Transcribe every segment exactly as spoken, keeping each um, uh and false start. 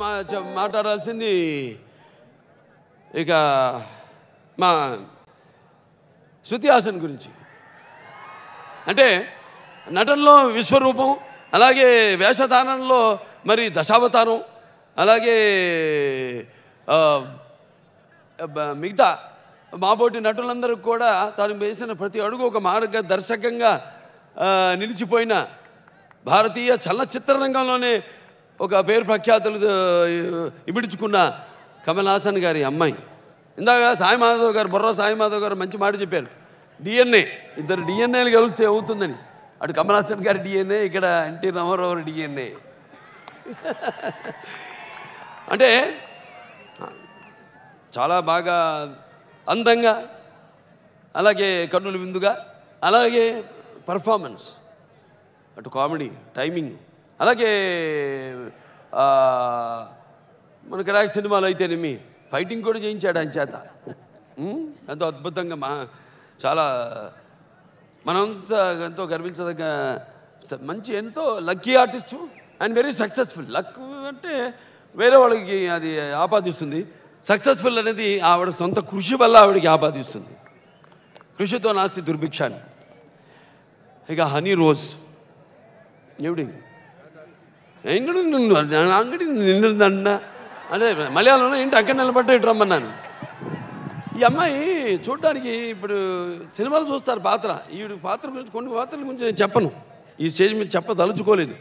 ప్రధానంగా మా మాట్లాడాల్సింది ఇక మా శృతిహాసన్ గురించి. అంటే నటనలో విశ్వరూపం, అలాగే వేషధారణలో మరి దశావతారం, అలాగే మిగతా మాబోటి నటులందరూ కూడా తాను వేసిన ప్రతి అడుగు ఒక మార్గదర్శకంగా నిలిచిపోయిన, భారతీయ చలనచిత్ర రంగంలోనే ఒక పేరు ప్రఖ్యాతులు ఇమిడించుకున్న కమల్ హాసన్ గారి అమ్మాయి. ఇందాక సాయి మాధవ్ గారు, బొర్రా సాయి మాధవ్ గారు మంచి మాట చెప్పారు, డిఎన్ఏ ఇద్దరు డిఎన్ఏలు కలిస్తే అవుతుందని. అటు కమల్ హాసన్ గారి డిఎన్ఏ, ఇక్కడ ఎన్టీ రామారావు డిఎన్ఏ. అంటే చాలా బాగా అందంగా, అలాగే కన్నుల విందుగా, అలాగే పర్ఫార్మెన్స్, అటు కామెడీ టైమింగ్, అలాగే మనకి రాక్ సినిమాలు అయితేనేమి ఫైటింగ్ కూడా చేయించాడు ఆయన చేత. ఎంతో అద్భుతంగా మా చాలా మనంతా ఎంతో గర్వించదగ్గ మంచి, ఎంతో lucky artist and very successful. Luck అంటే వేరే వాళ్ళకి అది ఆపాదిస్తుంది, సక్సెస్ఫుల్ అనేది ఆవిడ సొంత కృషి వల్ల ఆవిడకి ఆపాదిస్తుంది. కృషితో నాస్తి దుర్భిక్షాన్ని. ఇక హనీ రోజ్ ఎవడి ఎంగడి అంగడి నిండుందన్న అదే మలయాళంలో ఏంటి అక్కడ నిలబడ్డ రమ్మన్నాను. ఈ అమ్మాయి చూడడానికి ఇప్పుడు సినిమాలు చూస్తారు పాత్ర, ఈవిడ పాత్ర గురించి కొన్ని పాత్రల గురించి నేను చెప్పను, ఈ స్టేజ్ మీద చెప్పదలుచుకోలేదు.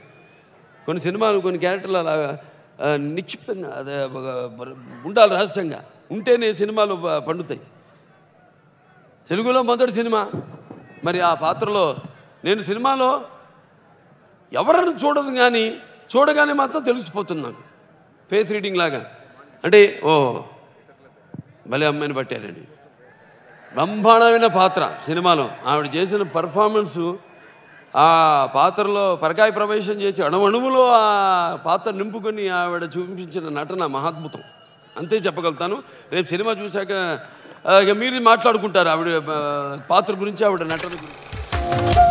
కొన్ని సినిమాలు కొన్ని క్యారెక్టర్లు అలా నిక్షిప్తంగా అదే ఉండాలి, రహస్యంగా ఉంటేనే సినిమాలు పండుతాయి. తెలుగులో మొదటి సినిమా మరి ఆ పాత్రలో నేను సినిమాలో ఎవరన్నా చూడదు కానీ చూడగానే మాత్రం తెలిసిపోతుంది నాకు, ఫేస్ రీడింగ్ లాగా. అంటే ఓ భలే అమ్మాయిని పట్టారండి, బ్రహ్మాండమైన పాత్ర సినిమాలో. ఆవిడ చేసిన పర్ఫార్మెన్సు ఆ పాత్రలో పరకాయ ప్రవేశం చేసి అణువణువులో ఆ పాత్ర నింపుకొని ఆవిడ చూపించిన నటన మహాద్భుతం, అంతే చెప్పగలుగుతాను. రేపు సినిమా చూశాక ఇక మీరు మాట్లాడుకుంటారు ఆవిడ పాత్ర గురించి, ఆవిడ నటన గురించి.